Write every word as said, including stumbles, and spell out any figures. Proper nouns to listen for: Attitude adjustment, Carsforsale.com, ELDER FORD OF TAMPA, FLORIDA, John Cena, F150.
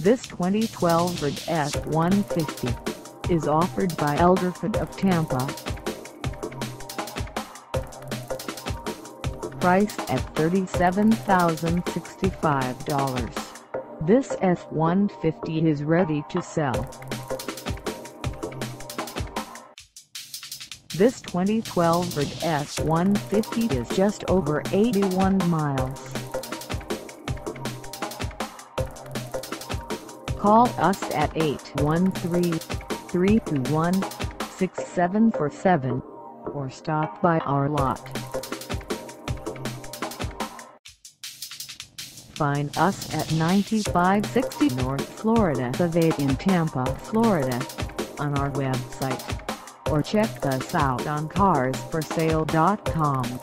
This twenty twelve Ford F one fifty is offered by Elder Ford of Tampa. Priced at thirty-seven thousand sixty-five dollars, this F one fifty is ready to sell. This twenty twelve Ford F one fifty is just over eighty-one miles. Call us at eight one three, three two one, six seven four seven or stop by our lot. Find us at ninety-five sixty North Florida Ave in Tampa, Florida on our website, or check us out on cars for sale dot com.